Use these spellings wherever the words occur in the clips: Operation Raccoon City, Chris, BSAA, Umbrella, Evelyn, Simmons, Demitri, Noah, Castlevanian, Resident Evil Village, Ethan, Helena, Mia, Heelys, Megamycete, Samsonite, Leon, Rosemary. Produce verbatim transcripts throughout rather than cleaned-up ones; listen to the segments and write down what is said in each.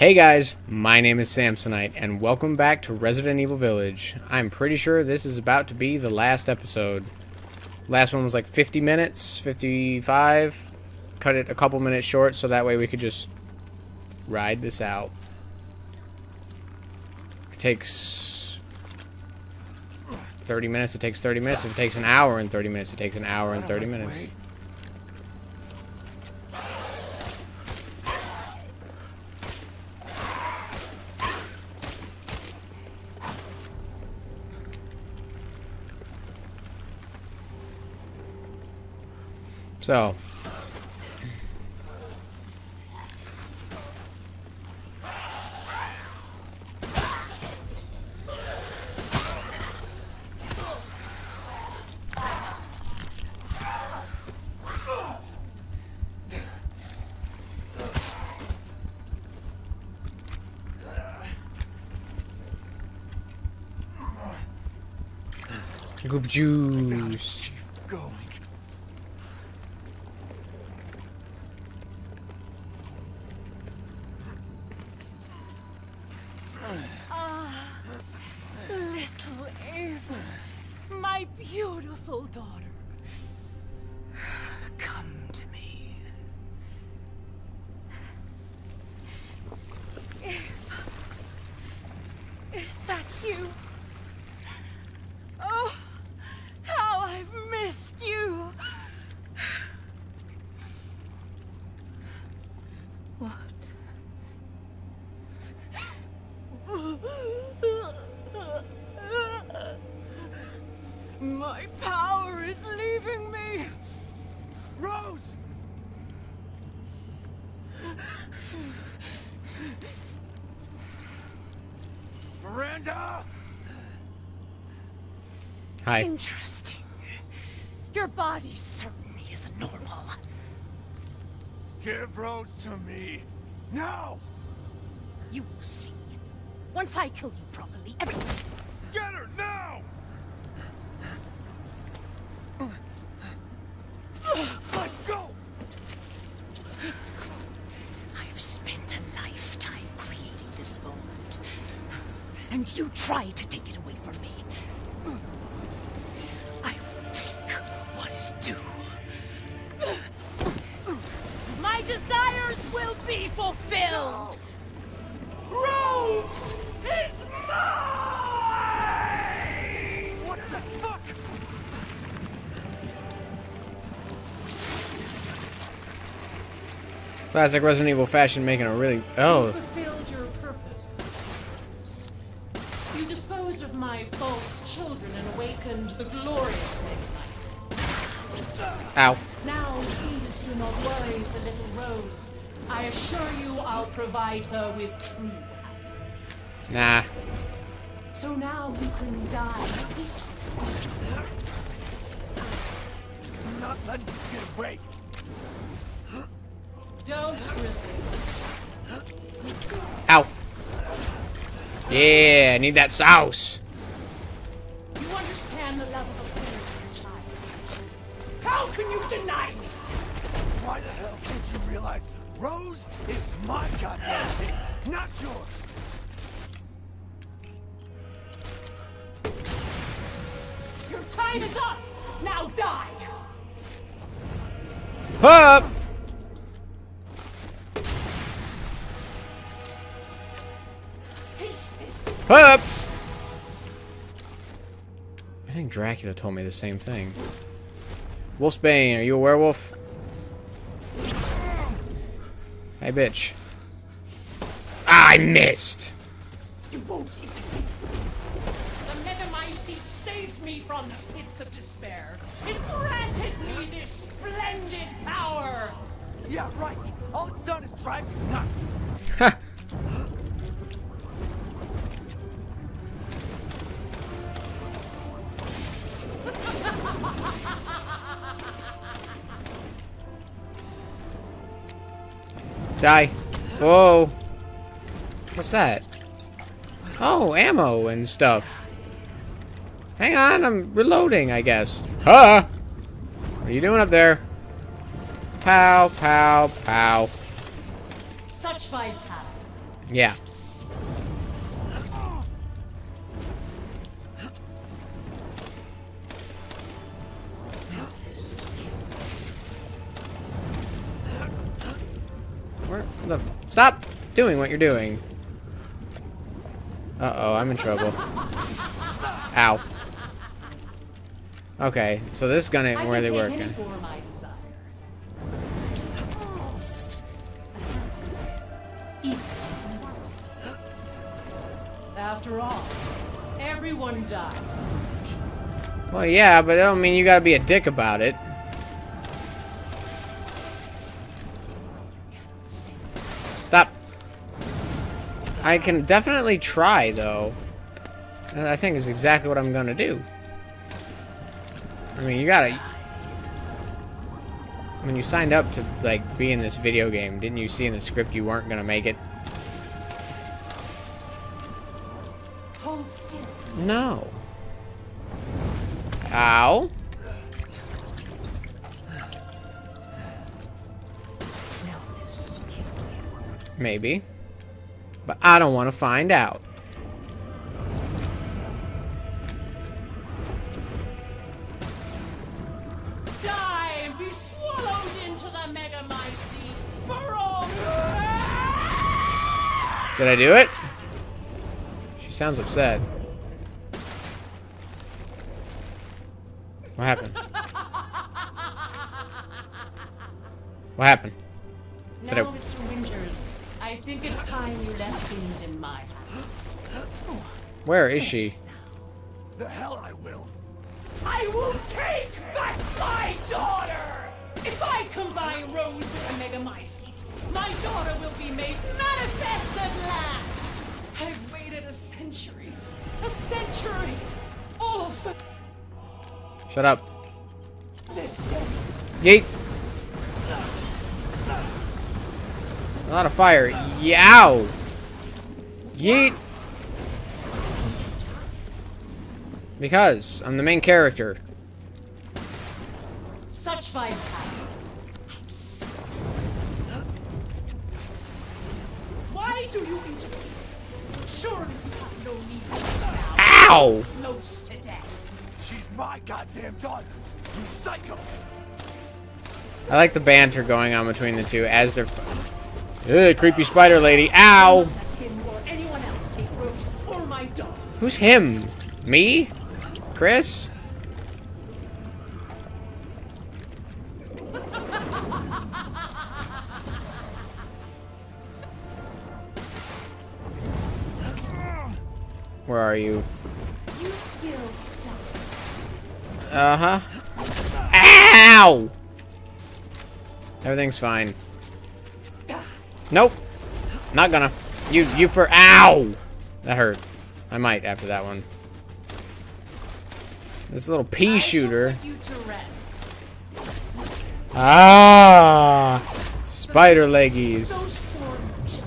Hey guys, my name is Samsonite, and welcome back to Resident Evil Village. I'm pretty sure this is about to be the last episode. Last one was like fifty minutes, fifty-five. Cut it a couple minutes short so that way we could just ride this out. If it takes thirty minutes, it takes thirty minutes. If it takes an hour and thirty minutes, it takes an hour and thirty minutes. So, Goop juice. My power is leaving me! Rose! Miranda! Hi. Interesting. Your body certainly isn't normal. Give Rose to me! Now! You will see. Once I kill you properly, everything... Get her now! Let go! I've spent a lifetime creating this moment, and you try to take it away from me. I will take what is due. My desires will be fulfilled! Rose is mine! What the fuck? Classic Resident Evil fashion, making a really... Oh. You fulfilled your purpose. You disposed of my false children and awakened the glorious Megamycete. Ow. Now, please do not worry for little Rose. I assure you I'll provide her with true happiness. Nah. So now we can die peacefully. I'm not letting you get away. Don't resist. Ow. Yeah, I need that sauce. You understand the love of a parent, child. How can you deny me? Why the hell can't you realize Rose is my goddamn thing, not yours? Your time is up! Now die! Up! Cease this. Up! I think Dracula told me the same thing. Wolfsbane, are you a werewolf? Hey, bitch. I missed! You won't interfere. The Megamycete saved me from the pits of despair. It granted me this splendid power! Yeah, right. All it's done is drive me nuts. Ha! Die. Whoa. What's that? Oh, ammo and stuff. Hang on, I'm reloading, I guess. Huh? What are you doing up there? Pow, pow, pow. Such vitality. Yeah. Where the... Stop doing what you're doing. Uh-oh, I'm in trouble. Ow. Okay, so this gun ain't really working. After all, everyone dies. Well, yeah, but I don't mean you gotta be a dick about it. Stop. I can definitely try, though. I think it's exactly what I'm gonna do. I mean, you gotta... I mean, you signed up to, like, be in this video game. Didn't you see in the script you weren't gonna make it? Hold still. No. Ow. Maybe. But I don't want to find out. Did I do it? She sounds upset. What happened? What happened? Did now, I... Mister Winters, I think it's time you left things in my house. Where is she? The hell I will. I will take back my daughter! If I combine Rose with a Megamycete, my daughter will be made manifest at last! I've waited a century. A century! All for... Shut up. This day. Yeet! A lot of fire. Yow! Yeet! Because I'm the main character. Such fights. Why do you interfere? Surely you have no need to. Ow! Close to death. She's my goddamn daughter. You psycho. I like the banter going on between the two as they're. Ugh, creepy spider lady. Ow! Him or anyone else take Rose or my dog. Who's him? Me? Chris? Where are you? You still stuck. Uh-huh. Ow! Everything's fine. Nope. Not gonna. You you for ow! That hurt. I might after that one. This little pea shooter. Ah, spider leggies. Those forms,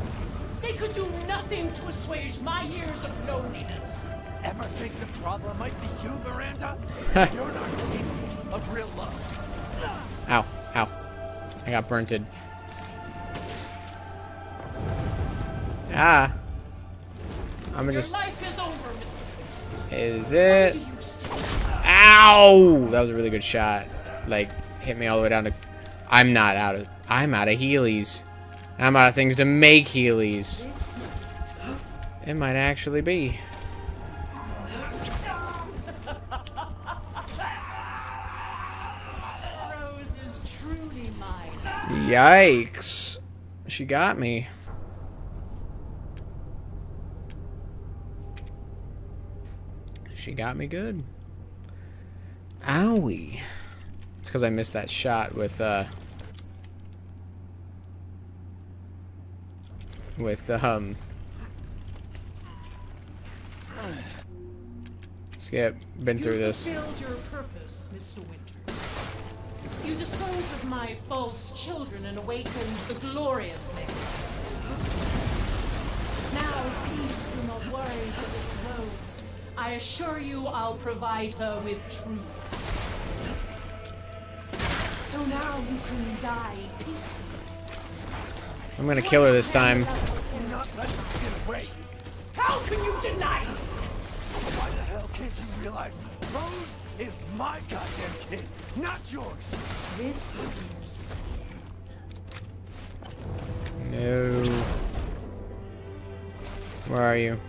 they could do nothing to assuage my years of loneliness. Ever think the problem might be you, Miranda? You're not capable of real love. Ow, ow. I got burnted. Ah. I'm gonna just. Your life is over, Mister Is it? Ow! That was a really good shot. Like, hit me all the way down to. I'm not out of. I'm out of Heelys. I'm out of things to make Heelys. It might actually be. Rose is truly mine. Yikes! She got me. She got me good. Owie. It's because I missed that shot with, uh... With, um... Skip. Been through this. You fulfilled your purpose, Mister Winters. You disposed of my false children and awakened the glorious magnificence. Now, please do not worry for the Rose. I assure you, I'll provide her with truth. So now you can die peacefully. I'm gonna kill her this time. away. How can you deny me? Why the hell can't you realize Rose is my goddamn kid, not yours? This is... No. Where are you?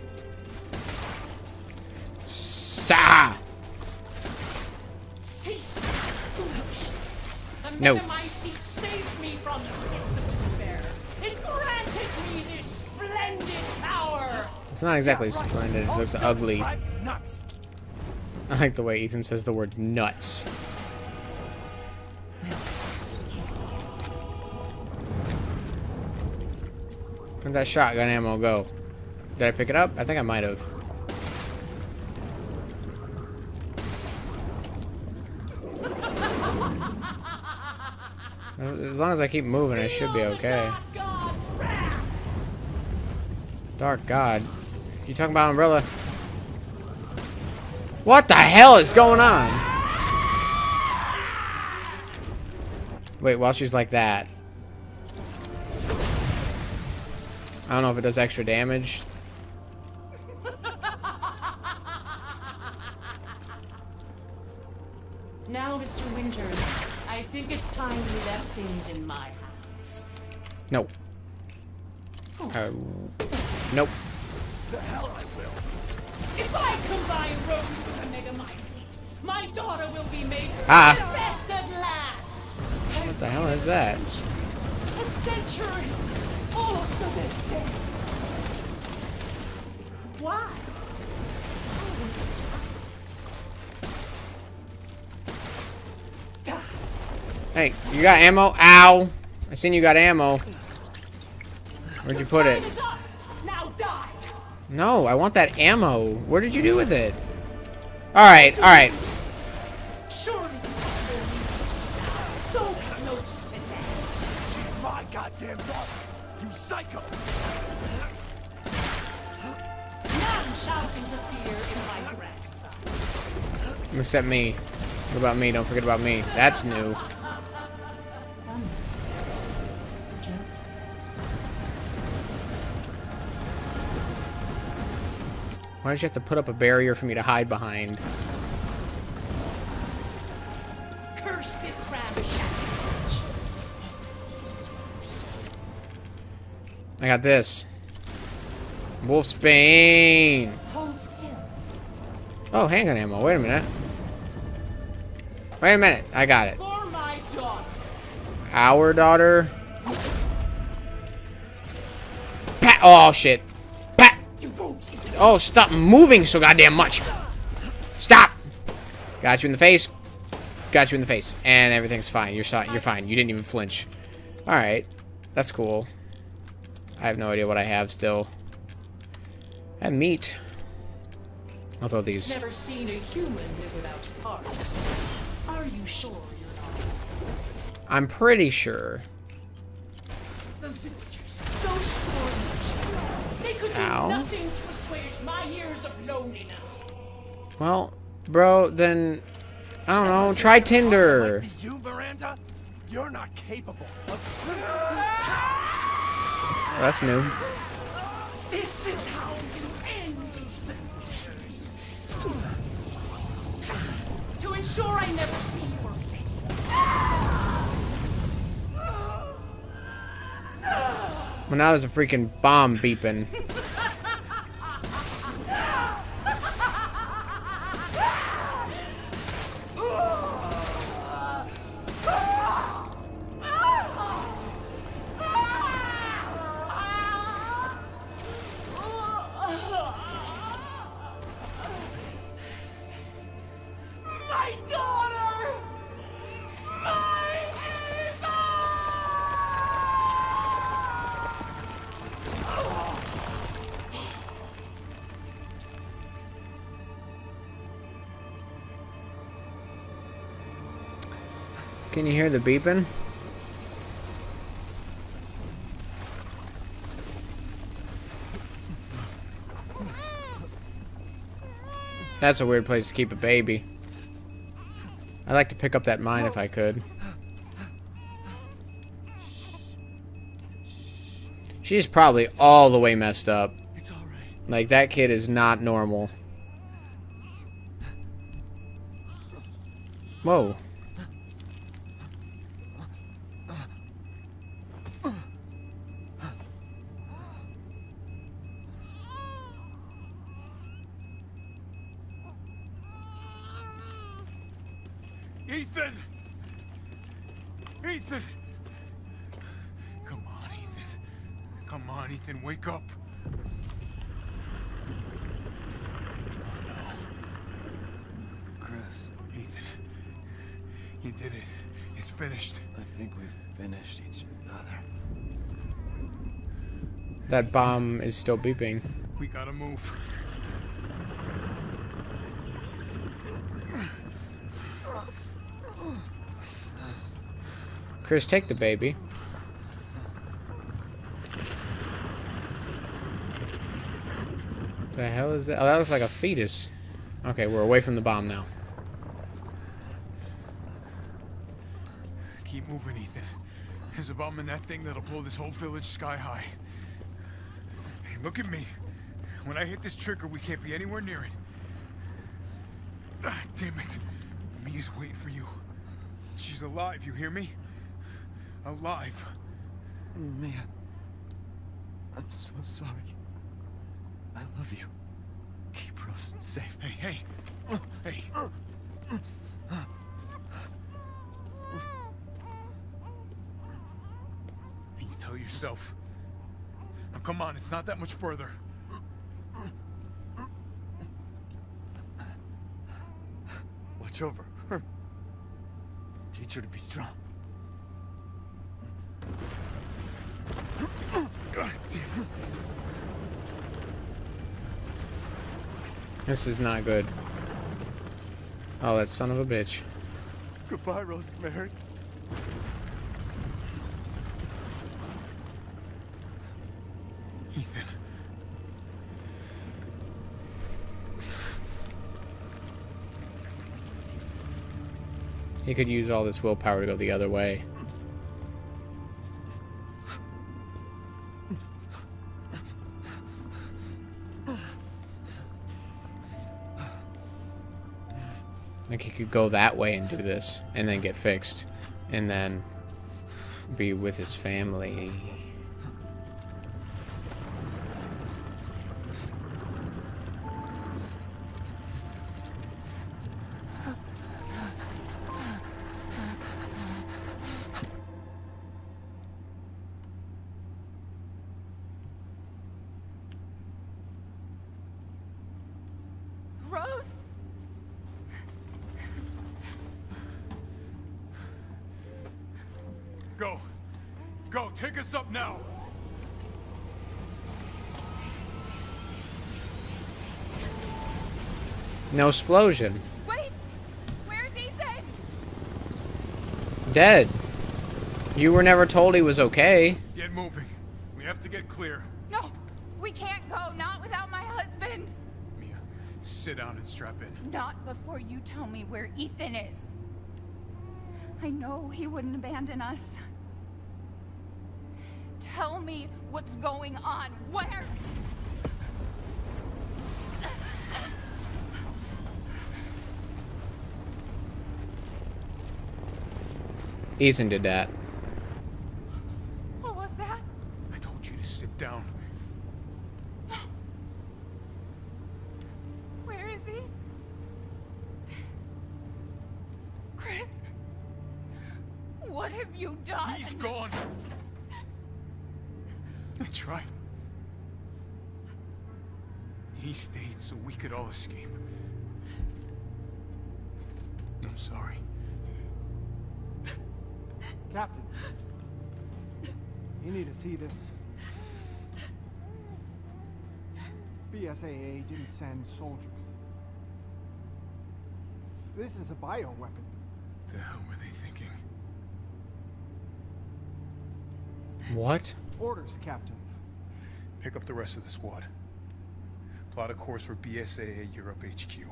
Sa! Cease foolishness. The no. Megamycete saved me from the pits of despair. It granted me this splendid power. It's not exactly yeah, right. splendid. It looks ugly. Nuts. I like the way Ethan says the word nuts. Where'd that shotgun ammo go? Did I pick it up? I think I might have. As long as I keep moving, I should be okay. Dark God. You talking about Umbrella? What the hell is going on? Wait, while she's like that. I don't know if it does extra damage. Now, Mister Winters, I think it's time you left things in my hands. No. Oh. Uh, nope. The hell I will. If I combine Rose with a Megamycete, my daughter will be made ah. confessed at last. What I've the hell is that? A century. All for this day. Why? Hey, you got ammo? Ow! I seen you got ammo. Where'd you put it? Now die. No, I want that ammo. What did you do with it? Alright, alright. So close to death. She's my goddamn daughter. You psycho! None shall interfere in my grandsons. Except me. What about me? Don't forget about me. That's new. Why did you have to put up a barrier for me to hide behind? Curse this ramshackle. I got this. Wolfsbane. Hold still. Oh, handgun ammo. Wait a minute. Wait a minute. I got it. For my daughter. Our daughter. Pat. Oh shit. Pat. Oh, stop moving so goddamn much. Stop. Got you in the face. Got you in the face. And everything's fine. You're fine. You're fine. You didn't even flinch. All right. That's cool. I have no idea what I have still. I have meat. Although these. Never seen a human live without his heart. Are you sure you're not? I'm pretty sure. The villagers, those foreigners, they could Ow. do nothing to assuage my years of loneliness. Well, bro, then I don't know. Try Tinder. You, Miranda, you're not capable of. Well, that's new. This is how you end the villagers. To ensure I never see your face. Well, now there's a freaking bomb beeping. Can you hear the beeping? That's a weird place to keep a baby. I'd like to pick up that mine if I could. She's probably all the way messed up. It's Like, that kid is not normal. Whoa. Ethan! Ethan! Come on, Ethan. Come on, Ethan, wake up. Oh, no. Chris. Ethan. You did it. It's finished. I think we've finished each other. That bomb is still beeping. We gotta move. Chris, take the baby. The hell is that? Oh, that looks like a fetus. Okay, we're away from the bomb now. Keep moving, Ethan. There's a bomb in that thing that'll blow this whole village sky high. Hey, look at me. When I hit this trigger, we can't be anywhere near it. Ah, damn it. Mia's waiting for you. She's alive, you hear me? Alive. Mia, I'm so sorry. I love you. Keep Rosen safe. Hey, hey. Hey. You tell yourself. Now come on, it's not that much further. Watch over her. Teach her to be strong. This is not good. Oh, that son of a bitch. Goodbye, Rosemary. Ethan. He could use all this willpower to go the other way. Like, he could go that way and do this, and then get fixed, and then be with his family. Go. Go, take us up now. No explosion. Wait. Where's Ethan? Dead. You were never told he was okay. Get moving. We have to get clear. No. We can't go, not without my husband. Mia, sit down and strap in. Not before you tell me where Ethan is. I know he wouldn't abandon us. Tell me what's going on. Where? Ethan did that. What was that? I told you to sit down. Where is he? Chris? What have you done? He's gone. That's right. He stayed so we could all escape. I'm sorry. Captain, you need to see this. B S A A didn't send soldiers. This is a bioweapon. The hell were they thinking? What? Orders, Captain. Pick up the rest of the squad. Plot a course for B S A A Europe H Q.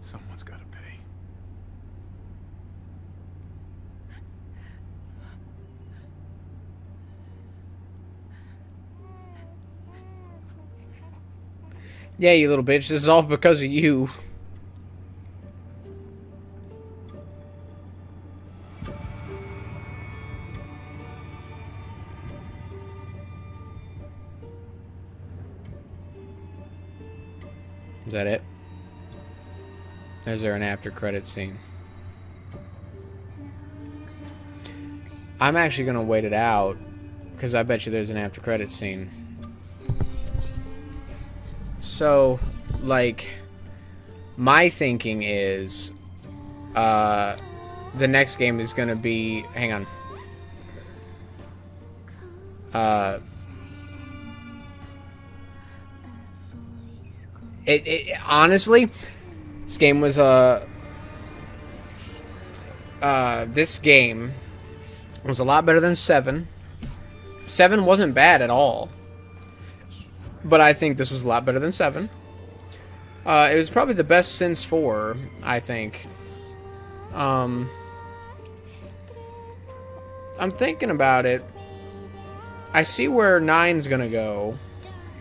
Someone's gotta pay. Yeah, you little bitch. This is all because of you. Is that it? Is there an after credits scene? I'm actually gonna wait it out because I bet you there's an after credits scene. So, like, my thinking is, uh, the next game is gonna be. Hang on. Uh. It, it honestly, this game was a. Uh, uh, this game was a lot better than seven. Seven wasn't bad at all, but I think this was a lot better than seven. Uh, it was probably the best since four, I think. Um, I'm thinking about it. I see where nine's gonna go.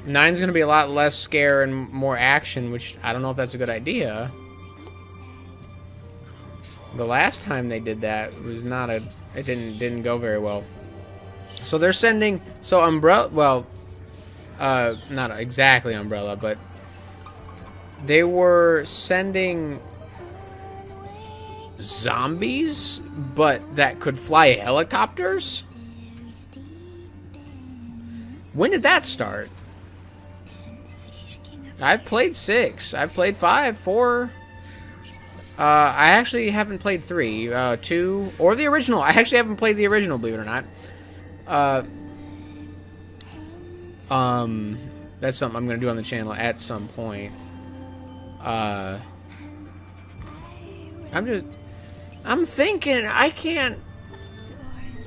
Nine's gonna be a lot less scare and more action, which I don't know if that's a good idea. The last time they did that was not a it didn't didn't go very well. So they're sending so Umbrella well uh not exactly Umbrella, but they were sending zombies but that could fly helicopters? When did that start? I've played six. I've played five, four. Uh, I actually haven't played three, uh, two, or the original. I actually haven't played the original, believe it or not. Uh, um, that's something I'm going to do on the channel at some point. Uh, I'm just, I'm thinking, I can't,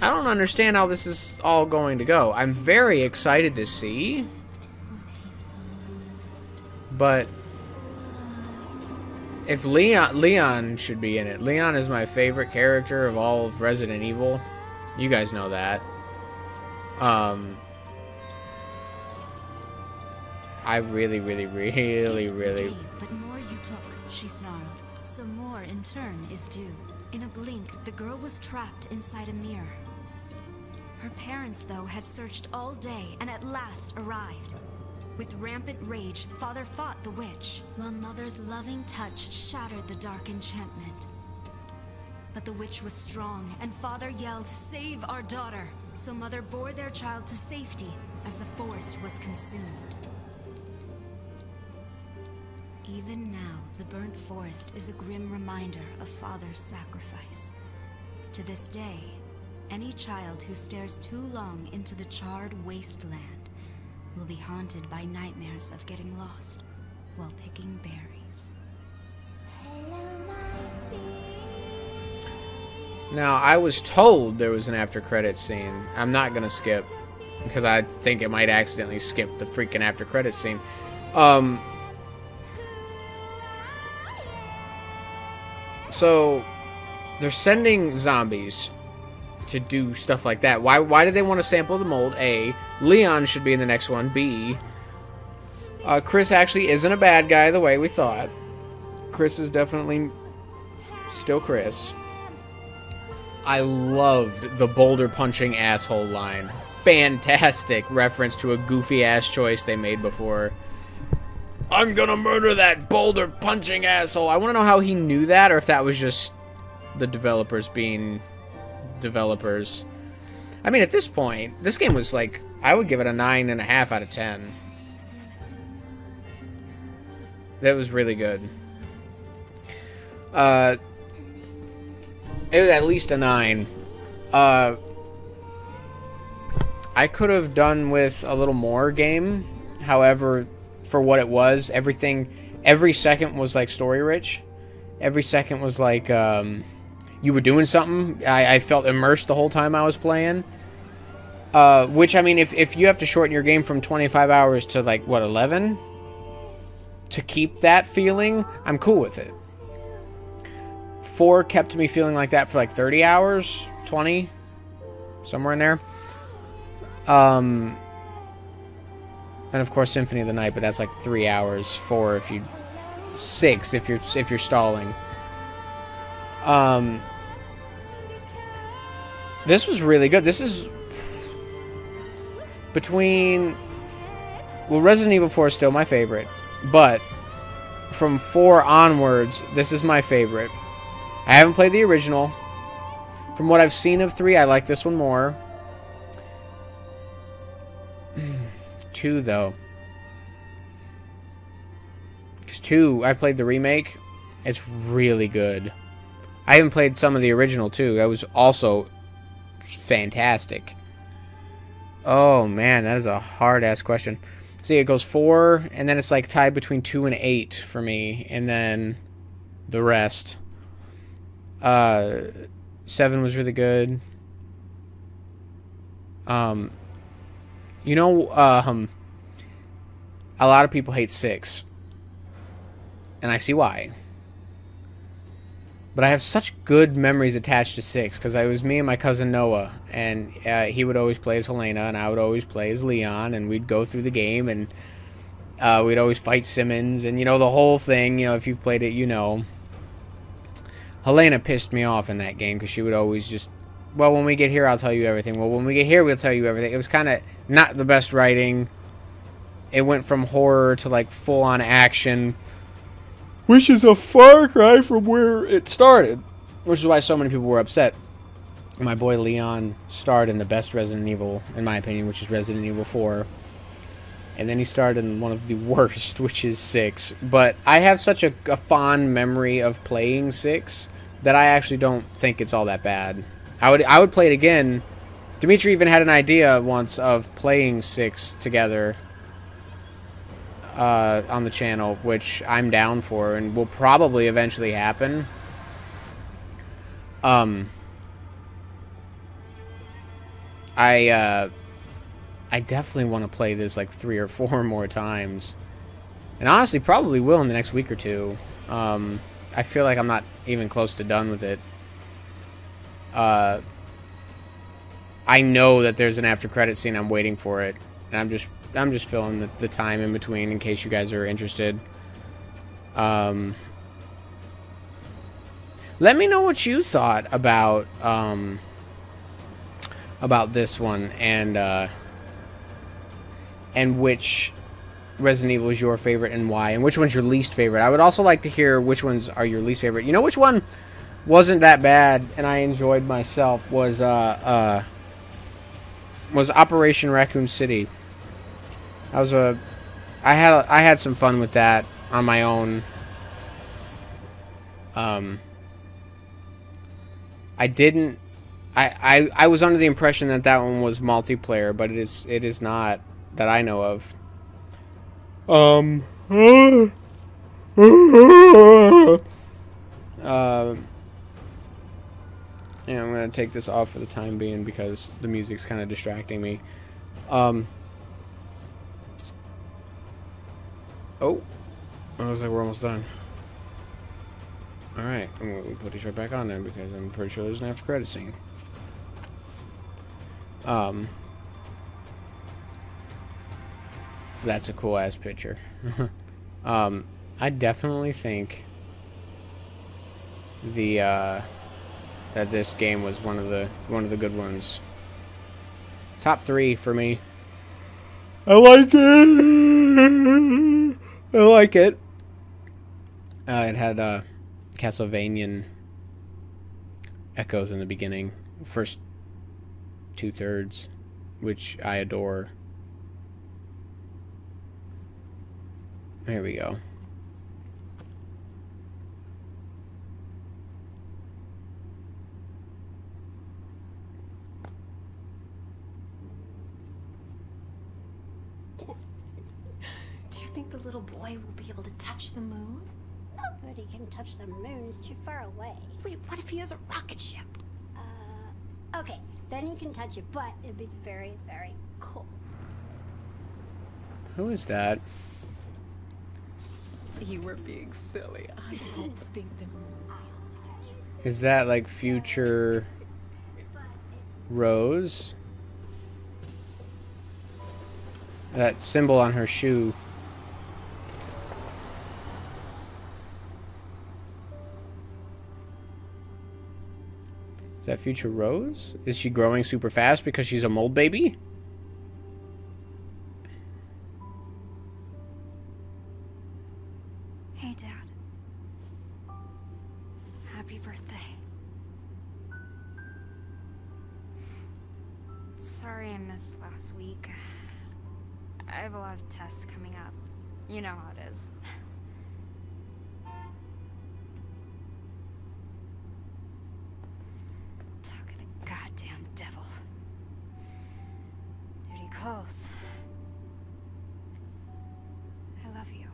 I don't understand how this is all going to go. I'm very excited to see. But if Leon Leon should be in it. Leon is my favorite character of all of Resident Evil. You guys know that. Um I really really really really but more you took, she snarled. So more in turn is due. In a blink, the girl was trapped inside a mirror. Her parents though had searched all day and at last arrived. With rampant rage, father fought the witch, while mother's loving touch shattered the dark enchantment. But the witch was strong, and father yelled, "Save our daughter!" So mother bore their child to safety as the forest was consumed. Even now, the burnt forest is a grim reminder of father's sacrifice. To this day, any child who stares too long into the charred wasteland will be haunted by nightmares of getting lost while picking berries. Now, I was told there was an after credits scene. I'm not gonna skip, because I think it might accidentally skip the freaking after credits scene. Um, so, they're sending zombies to do stuff like that. Why why do they want to sample the mold? A. Leon should be in the next one. B. Uh, Chris actually isn't a bad guy the way we thought. Chris is definitely still Chris. I loved the boulder punching asshole line. Fantastic reference to a goofy ass choice they made before. I'm gonna murder that boulder punching asshole. I want to know how he knew that, or if that was just the developers being developers. I mean, at this point, this game was like, I would give it a nine and a half out of ten. That was really good. Uh, it was at least a nine. Uh, I could have done with a little more game. However, for what it was, everything, every second was like story rich. Every second was like, um, you were doing something. I, I felt immersed the whole time I was playing. Uh, which, I mean, if, if you have to shorten your game from twenty-five hours to, like, what, eleven? To keep that feeling, I'm cool with it. Four kept me feeling like that for, like, thirty hours? twenty? Somewhere in there. Um, And of course Symphony of the Night, but that's like three hours, four if you, six if you're if you're stalling. Um, this was really good. This is between, well, Resident Evil four is still my favorite, but from four onwards, this is my favorite. I haven't played the original. From what I've seen of three, I like this one more. Two, though. Because two, I played the remake. It's really good. I even played some of the original, too. That was also fantastic. Oh, man, that is a hard-ass question. See, it goes four, and then it's, like, tied between two and eight for me. And then the rest. Uh... Seven was really good. Um, you know, uh, um, a lot of people hate six, and I see why. But I have such good memories attached to six because it was me and my cousin Noah, and uh, he would always play as Helena, and I would always play as Leon, and we'd go through the game, and uh, we'd always fight Simmons, and you know the whole thing. You know, if you've played it, you know. Helena pissed me off in that game because she would always just, well, when we get here, I'll tell you everything. Well, when we get here, we'll tell you everything. It was kind of not the best writing. It went from horror to, like, full-on action, which is a far cry from where it started, which is why so many people were upset. My boy Leon starred in the best Resident Evil, in my opinion, which is Resident Evil four. And then he started in one of the worst, which is six. But I have such a, a fond memory of playing six that I actually don't think it's all that bad. I would I would play it again. Demitri even had an idea once of playing six together uh, on the channel, which I'm down for and will probably eventually happen. Um, I... Uh, I definitely want to play this like three or four more times, and honestly probably will in the next week or two. um, I feel like I'm not even close to done with it. uh, I know that there's an after credit scene, I'm waiting for it, and I'm just I'm just filling the, the time in between in case you guys are interested. Um, let me know what you thought about um, about this one, and uh, and which Resident Evil is your favorite and why, and which one's your least favorite. I would also like to hear which ones are your least favorite. You know which one wasn't that bad and I enjoyed myself was uh, uh, was Operation Raccoon City. I was a, I had a, I had some fun with that on my own. Um, I didn't. I, I I was under the impression that that one was multiplayer, but it is it is not. That I know of. Um. Uh, yeah, I'm gonna take this off for the time being because the music's kind of distracting me. Um. Oh, it looks like we're almost done. All right, I'm gonna put this right back on then because I'm pretty sure there's an after credit scene. Um. That's a cool ass picture. um, I definitely think the uh, that this game was one of the one of the good ones. Top three for me. I like it. I like it. Uh, it had uh, Castlevanian echoes in the beginning, first two thirds, which I adore. There we go. Do you think the little boy will be able to touch the moon? Nobody can touch the moon. It's too far away. Wait, what if he has a rocket ship? Uh, okay, then he can touch it, but it'd be very, very cold. Who is that? You were being silly. I don't think the moon. Is that like future Rose? that symbol on her shoe. Is that future Rose? Is she growing super fast because she's a mold baby? Hey, Dad. Happy birthday. Sorry I missed last week. I have a lot of tests coming up. You know how it is. I love you.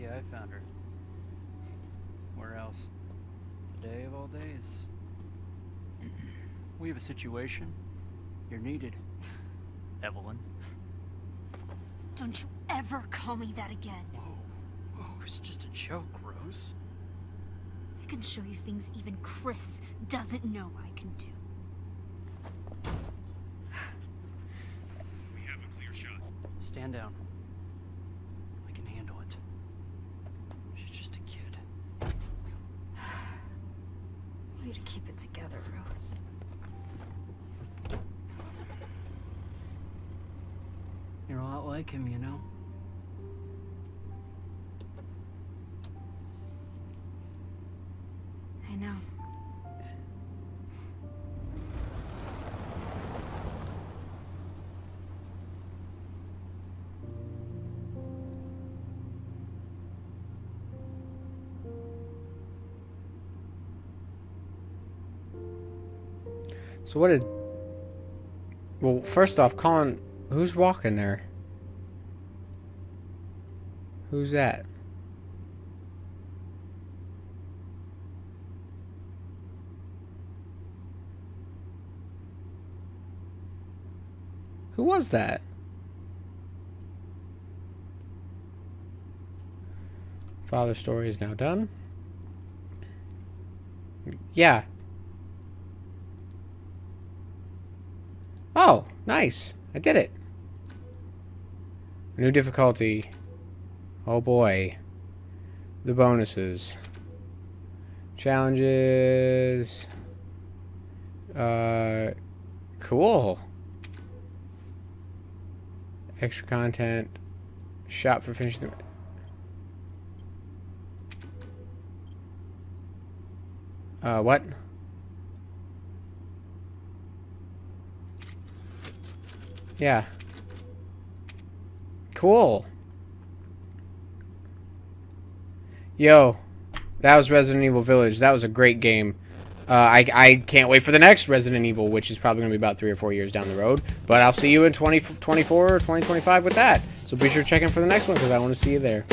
Yeah, I found her. Where else? Today of all days. We have a situation. You're needed, Evelyn. Don't you ever call me that again. Whoa. Whoa, it's just a joke, Rose. I can show you things even Chris doesn't know I can do. We have a clear shot. Stand down. I can handle it. She's just a kid. Way to keep it together, Rose. You're a lot like him, you know? So what did... Well, first off, Colin... Who's walking there? Who's that? Who was that? Father's story is now done. Yeah. Oh, nice. I did it. A new difficulty. Oh boy. The bonuses. Challenges. Uh, cool. Extra content. Shop for finishing the... Uh, what? Yeah. Cool. Yo, that was Resident Evil Village. That was a great game. Uh, I, I can't wait for the next Resident Evil, which is probably going to be about three or four years down the road. But I'll see you in twenty twenty-four or twenty twenty-five with that. So be sure to check in for the next one because I want to see you there.